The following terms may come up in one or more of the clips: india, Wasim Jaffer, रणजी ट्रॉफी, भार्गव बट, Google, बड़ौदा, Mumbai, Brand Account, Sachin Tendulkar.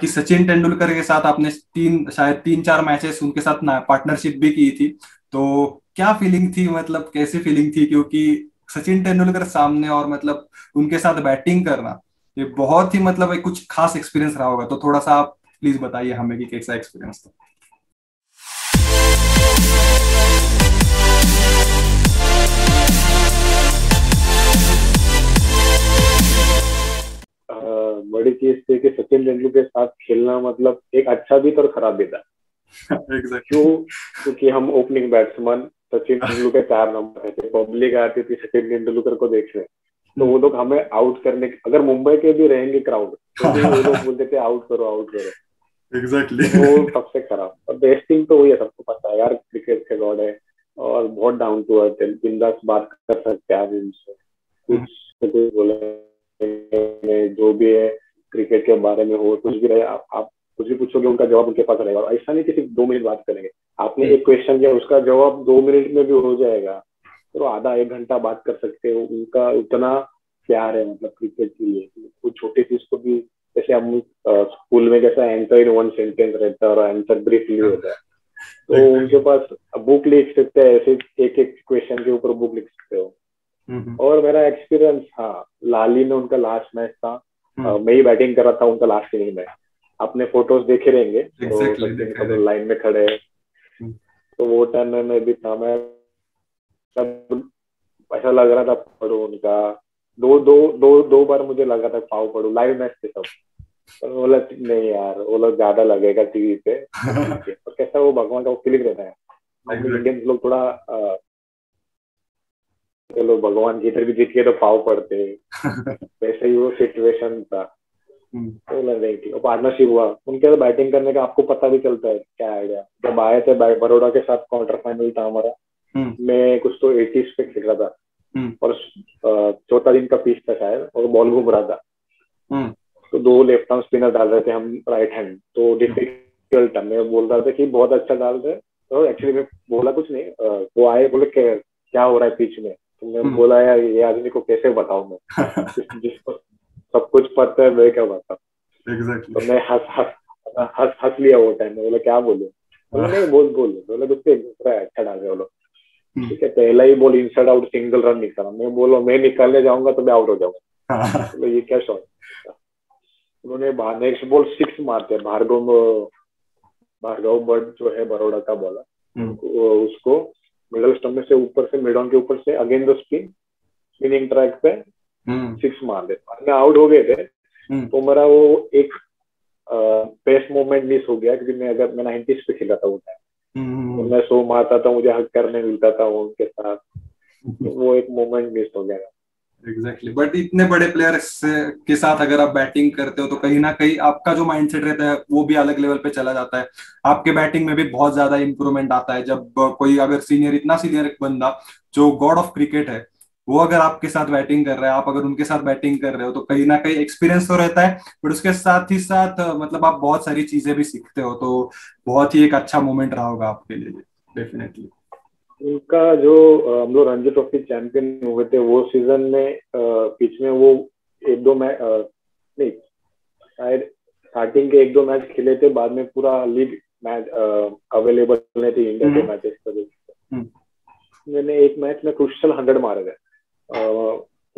कि सचिन तेंदुलकर के साथ आपने शायद तीन चार मैचेस उनके साथ पार्टनरशिप भी की थी, तो क्या फीलिंग थी, मतलब कैसी फीलिंग थी? क्योंकि सचिन तेंदुलकर सामने और मतलब उनके साथ बैटिंग करना, ये बहुत ही मतलब एक कुछ खास एक्सपीरियंस रहा होगा, तो थोड़ा सा आप प्लीज बताइए हमें कि कैसा एक्सपीरियंस था। बड़ी चीज थी कि सचिन तेंदुलकर के साथ खेलना, मतलब एक अच्छा भी था और खराब भी था। क्यों? क्योंकि हम opening batsman Sachin Tendulkar 4 number थे, पब्लिक आती थी सचिन तेंदुलकर को देखने, तो वो लोग हमें आउट करने, अगर मुंबई के भी रहेंगे क्राउड तो वो लोग बोलते थे आउट करो आउट करो। एग्जैक्टली वो सबसे खराब। और बेस्टिंग तो वही है, सबको पता है यार क्रिकेट के गॉड है और बहुत डाउन टू अर्थ है, बिंदास बात कर सकते हैं आप इनसे, कुछ बोले जो भी है क्रिकेट के बारे में हो, कुछ भी रहे आप कुछ भी पूछोगे उनका जवाब उनके पास रहेगा। ऐसा नहीं कि सिर्फ 2 मिनट बात करेंगे, आपने एक क्वेश्चन किया उसका जवाब 2 मिनट में भी हो जाएगा, तो आधा एक घंटा बात कर सकते हो। उनका उतना प्यार है मतलब क्रिकेट के लिए, कुछ छोटी चीज को भी, जैसे हम स्कूल में कैसा आंसर इन 1 सेंटेंस रहता है और आंसर ब्रीफली होता है, तो उनके पास बुक लिख सकते हैं, ऐसे एक एक क्वेश्चन के ऊपर बुक लिख सकते हो। और मेरा एक्सपीरियंस, हाँ लाली में उनका लास्ट मैच था, मैं ही बैटिंग कर रहा था उनका लास्ट इनिंग में, अपने फोटोज देखे रहेंगे तो लाइन में खड़े हैं, तो वो टाइम में भी था मैं, ऐसा लग रहा था पढ़ू उनका दो बार मुझे लगा था पाव पढ़ू, लाइव मैच थे सब, वो लोग नहीं यार वो लोग ज्यादा लगेगा टीवी पे। और कैसा वो भगवान का वो क्लिक रहता है, इंडियंस लोग थोड़ा चलो भगवान जिधर भी जीत के तो पाव पड़ते वैसे ही वो सिचुएशन था, तो लग रही थी। और पार्टनरशिप हुआ उनके बैटिंग करने का, आपको पता भी चलता है क्या आइडिया। जब आए थे बड़ौदा के साथ क्वार्टर फाइनल था हमारा, मैं कुछ तो 80s पे खेल रहा था और चौथा दिन का पिच था शायद, और बॉल घूम रहा था, तो 2 लेफ्ट आर्म स्पिनर डाल रहे थे हम राइट हैंड, तो डिफिकल्ट था। मैं बोल रहा था कि बहुत अच्छा डाल रहे, और एक्चुअली मैं बोला कुछ नहीं, वो आए बोले क्या हो रहा है पिच में, तो मैं बोला यार ये आदमी को कैसे बताऊं मैं जिसको सब कुछ पता है मैं क्या बताऊं। एग्जैक्टली तो मैं हंस लिया वो टाइम में, बोला क्या बोलूं, बोला दूसरा अच्छा डाल रहे हो, ठीक है पहला ही ball inside out single run निकाला, मैं बोलो मैं निकालने जाऊंगा तो मैं आउट हो जाऊंगा, तो ये क्या शॉट। उन्होंने नेक्स्ट बॉल 6 मारते, भार्गव बट जो है बड़ौदा का बॉलर, उसको मिडल स्टंप से ऊपर से मिड ऑन के ऊपर से अगेन द स्पिनिंग ट्रैक पे 6 मार देते, आउट हो गए थे। तो मेरा वो एक बेस्ट मोमेंट मिस हो गया, क्योंकि मैं अगर मैं 90s पे खेला था वो टाइम, मैं 100 मारता था, मुझे हक करने मिलता था उनके साथ, तो वो एक मोमेंट मिस हो गया। एग्जैक्टली बट इतने बड़े प्लेयर के साथ अगर आप बैटिंग करते हो तो कहीं ना कहीं आपका जो माइंडसेट रहता है वो भी अलग लेवल पे चला जाता है, आपके बैटिंग में भी बहुत ज्यादा इंप्रूवमेंट आता है। जब कोई अगर सीनियर, इतना सीनियर एक बंदा जो गॉड ऑफ क्रिकेट है, वो अगर आपके साथ बैटिंग कर रहा है, आप अगर उनके साथ बैटिंग कर रहे हो, तो कहीं ना कहीं एक्सपीरियंस तो रहता है, बट उसके साथ ही साथ मतलब आप बहुत सारी चीजें भी सीखते हो, तो बहुत ही एक अच्छा मोमेंट रहा होगा आपके लिए डेफिनेटली। उनका जो हम लोग रणजी ट्रॉफी चैंपियन हुए थे वो सीजन में, बीच में वो 1-2 मैच नहीं, शायद स्टार्टिंग के 1-2 मैच खेले थे, बाद में पूरा लीग मैच अवेलेबल नहीं थे इंडिया के मैचेस पर। मैंने एक मैच में क्रूशियल 100 मारे थे,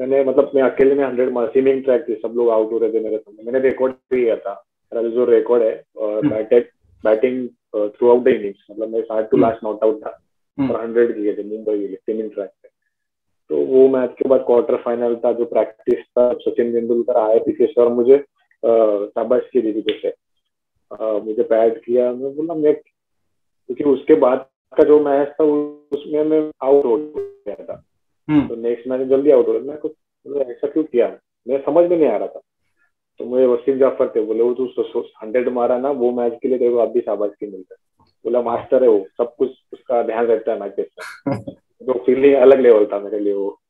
मैंने मतलब मैं अकेले में 100 मार, स्विमिंग ट्रैक थे सब लोग आउट हो रहे थे मेरे सामने, मैंने रिकॉर्ड किया था, मेरा जो रिकॉर्ड है batting throughout the innings, मतलब मैं 7 to last नॉट आउट था और 100 किए थे मुंबई के लिए स्विमिंग ट्रैक पे। तो वो मैच के बाद क्वार्टर फाइनल था, जो प्रैक्टिस था, सचिन तेंदुलकर आए पीछे से और मुझे शाबाश की दी पीछे से, मुझे पैड किया, मैं बोला मैं, क्योंकि उसके बाद का जो मैच था उसमें मैं आउट हो गया था, तो नेक्स्ट मैच जल्दी आउट हो रहा, मैं ऐसा क्यों किया, मैं समझ में नहीं आ रहा था। तो मुझे वसीम जाफर थे, बोले वो तू 100 मारा ना वो मैच के लिए, तेरे को अब भी शाबाश की मिलता है, बोला मास्टर है वो, सब कुछ उसका ध्यान रखता है मैच में। जो फीलिंग अलग लेवल था मेरे लिए वो।